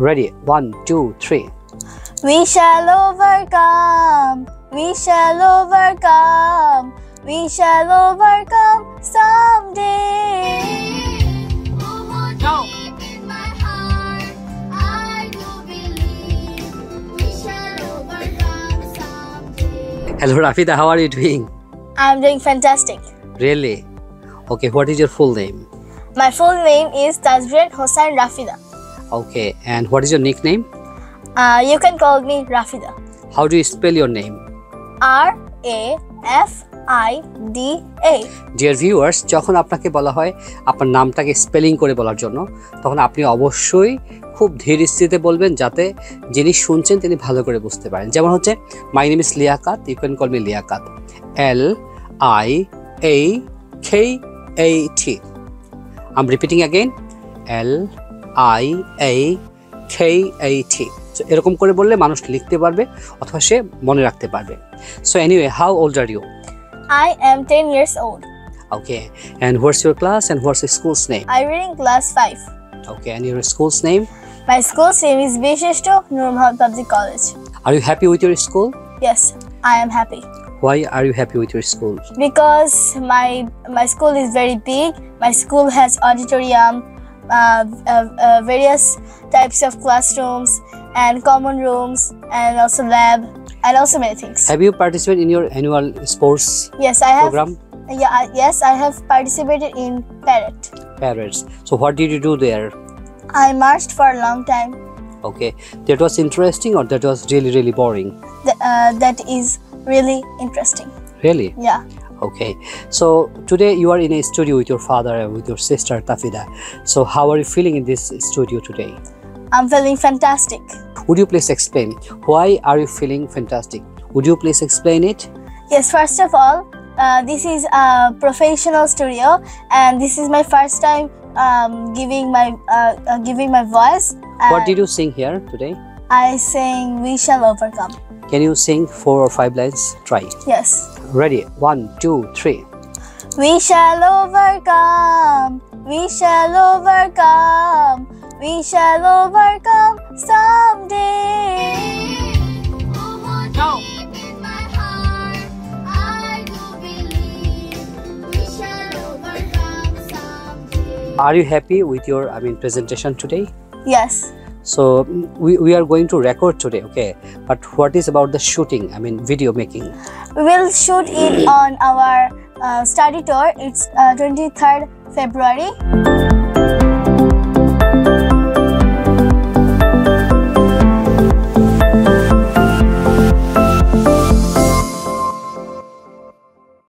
Ready? 1, 2, 3. We shall overcome. We shall overcome. We shall overcome someday. Now. In my heart, I do believe we shall overcome someday. Hello, Rafida. How are you doing? I'm doing fantastic. Really? Okay. What is your full name? My full name is Tazred Hossain Rafida. Okay. And what is your nickname? You can call me Rafida. How do you spell your name? R-A-F-I-D-A. Dear viewers, যখন আপনাকে বলা হয় আপনার নামটাকে spelling করে বলার জন্য তখন আপনি অবশ্যই খুব ধীর স্থিতিতে বলবেন যাতে যিনি শুনছেন তিনি ভালো করে বুঝতে পারেন। যেমন হচ্ছে my name is Liaquat, you can call me Liaquat. L-I-A-K-A-T. I'm repeating again. L-I-A-K-A-T. So, এরকম করে বললে মানুষ লিখতে পারবে অথবা সে মনে রাখতে পারবে। So anyway, how old are you? I am 10 years old. Okay. And what's your class and what's your school's name? I'm reading class 5. Okay. And your school's name? My school's name is Bisheshto Nurhalalji College. Are you happy with your school? Yes, I am happy. Why are you happy with your school? Because my school is very big. My school has auditorium, various types of classrooms and common rooms and also lab and also many things. Have you participated in your annual sports program? Yes, I have participated in parrots. So what did you do there? I marched for a long time. Okay, that was interesting or that was really boring? That is really interesting. Really? Yeah. Okay, so today you are in a studio with your father and with your sister Tafida. So how are you feeling in this studio today? I'm feeling fantastic. Would you please explain? Why are you feeling fantastic? Would you please explain it? Yes, first of all, this is a professional studio and this is my first time giving my voice. What did you sing here today? I sang We Shall Overcome. Can you sing 4 or 5 lines? Try. Yes. Ready? 1, 2, 3. We shall overcome. We shall overcome. We shall overcome someday. Now. In my heart, I do believe we shall overcome someday. Are you happy with your presentation today? Yes. So we are going to record today, okay? But what is about the shooting? Video making. We will shoot it on our study tour. It's 23rd February.